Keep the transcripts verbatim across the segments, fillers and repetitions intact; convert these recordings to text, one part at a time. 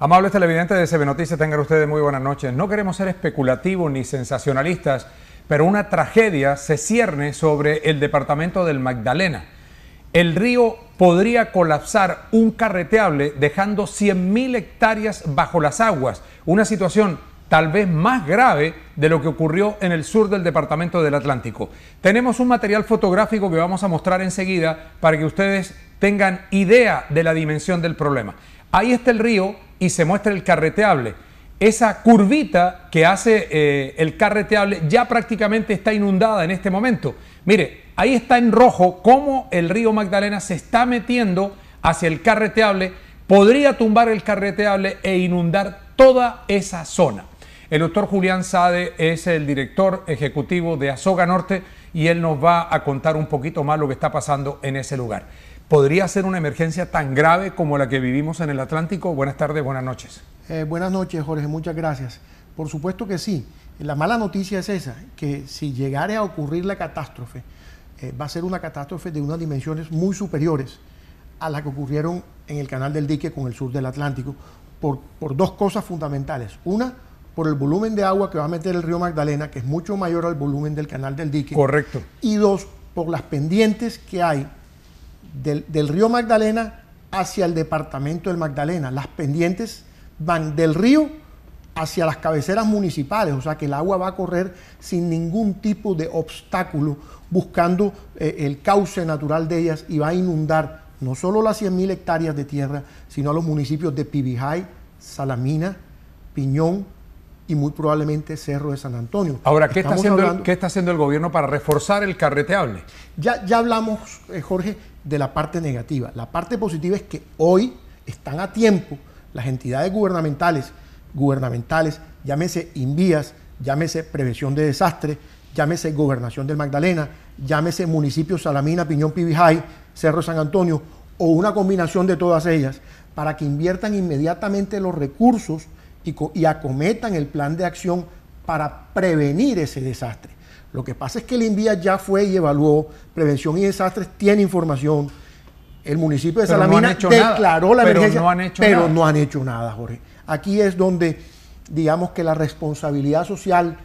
Amables televidentes de C V Noticias, tengan ustedes muy buenas noches. No queremos ser especulativos ni sensacionalistas, pero una tragedia se cierne sobre el departamento del Magdalena. El río podría colapsar un carreteable dejando cien mil hectáreas bajo las aguas, una situación tal vez más grave de lo que ocurrió en el sur del departamento del Atlántico. Tenemos un material fotográfico que vamos a mostrar enseguida para que ustedes tengan idea de la dimensión del problema. Ahí está el río y se muestra el carreteable. Esa curvita que hace eh, el carreteable ya prácticamente está inundada en este momento. Mire, ahí está en rojo cómo el río Magdalena se está metiendo hacia el carreteable, podría tumbar el carreteable e inundar toda esa zona. El doctor Julián Saade es el director ejecutivo de Asoganorte y él nos va a contar un poquito más lo que está pasando en ese lugar. ¿Podría ser una emergencia tan grave como la que vivimos en el Atlántico? Buenas tardes, buenas noches. Eh, buenas noches, Jorge, muchas gracias. Por supuesto que sí. La mala noticia es esa, que si llegara a ocurrir la catástrofe, eh, va a ser una catástrofe de unas dimensiones muy superiores a las que ocurrieron en el canal del dique con el sur del Atlántico, por, por dos cosas fundamentales. Una, por el volumen de agua que va a meter el río Magdalena, que es mucho mayor al volumen del canal del dique. Correcto. Y dos, por las pendientes que hay del, del río Magdalena hacia el departamento del Magdalena. Las pendientes van del río hacia las cabeceras municipales, o sea que el agua va a correr sin ningún tipo de obstáculo, buscando eh, el cauce natural de ellas, y va a inundar no solo las cien mil hectáreas de tierra, sino a los municipios de Pibijay, Salamina, Piñón y muy probablemente Cerro de San Antonio. Ahora, ¿qué está haciendo, hablando... el, ¿qué está haciendo el gobierno para reforzar el carreteable? Ya, ya hablamos, eh, Jorge, de la parte negativa. La parte positiva es que hoy están a tiempo las entidades gubernamentales, gubernamentales, llámese INVÍAS, llámese Prevención de Desastres, llámese Gobernación del Magdalena, llámese municipios Salamina, Piñón, Pibijay, Cerro San Antonio, o una combinación de todas ellas, para que inviertan inmediatamente los recursos y, y acometan el plan de acción para prevenir ese desastre. Lo que pasa es que el INVÍAS ya fue y evaluó, Prevención y Desastres tiene información. El municipio de Salamina declaró la emergencia, pero no han hecho nada, Jorge. Aquí es donde, digamos que la responsabilidad social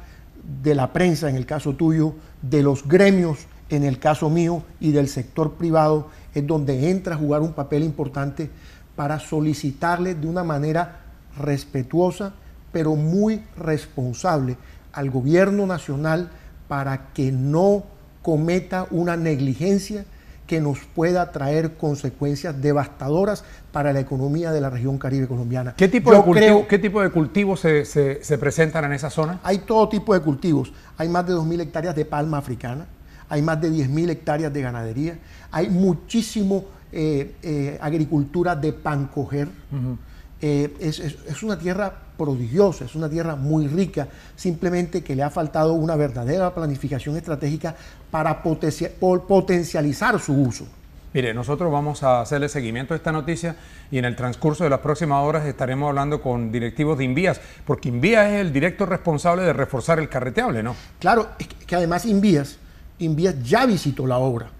de la prensa, en el caso tuyo, de los gremios, en el caso mío, y del sector privado, es donde entra a jugar un papel importante para solicitarle de una manera respetuosa, pero muy responsable, al gobierno nacional para que no cometa una negligencia que nos pueda traer consecuencias devastadoras para la economía de la región Caribe colombiana. ¿Qué tipo Yo de cultivo, creo, ¿qué tipo de cultivos se, se, se presentan en esa zona? Hay todo tipo de cultivos. Hay más de dos mil hectáreas de palma africana, hay más de diez mil hectáreas de ganadería, hay muchísimo eh, eh, agricultura de pan coger. Uh-huh. eh, es, es, es una tierra prodigiosa, es una tierra muy rica, simplemente que le ha faltado una verdadera planificación estratégica para potencia, potencializar su uso. Mire, nosotros vamos a hacerle seguimiento a esta noticia y en el transcurso de las próximas horas estaremos hablando con directivos de INVÍAS, porque INVÍAS es el directo responsable de reforzar el carreteable, ¿no? Claro, es que además INVÍAS, INVÍAS ya visitó la obra.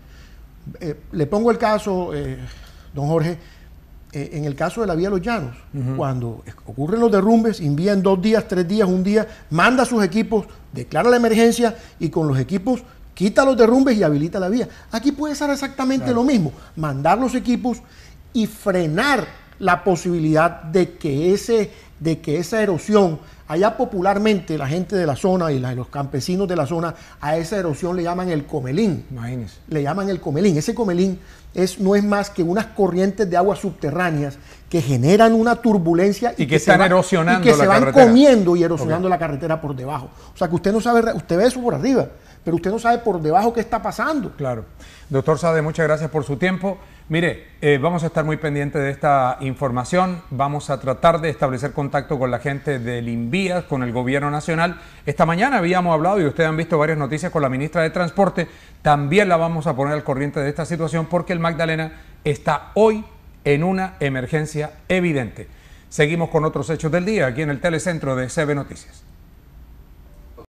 Eh, le pongo el caso, eh, don Jorge, en el caso de la vía Los Llanos. Uh-huh. Cuando ocurren los derrumbes, INVÍAS en dos días, tres días, un día, manda sus equipos, declara la emergencia y con los equipos quita los derrumbes y habilita la vía. Aquí puede ser exactamente claro. Lo mismo, mandar los equipos y frenar la posibilidad de que, ese, de que esa erosión, allá popularmente la gente de la zona y la, los campesinos de la zona, a esa erosión le llaman el comelín. Imagínese. Le llaman el comelín. Ese comelín es, no es más que unas corrientes de aguas subterráneas que generan una turbulencia y, y que, que están va, erosionando y que la se van carretera. comiendo y erosionando okay. la carretera por debajo. O sea que usted no sabe, usted ve eso por arriba, pero usted no sabe por debajo qué está pasando. Claro. Doctor Saade, muchas gracias por su tiempo. Mire, eh, vamos a estar muy pendientes de esta información, vamos a tratar de establecer contacto con la gente del INVÍAS, con el gobierno nacional. Esta mañana habíamos hablado y ustedes han visto varias noticias con la ministra de Transporte, también la vamos a poner al corriente de esta situación porque el Magdalena está hoy en una emergencia evidente. Seguimos con otros hechos del día aquí en el telecentro de C V Noticias.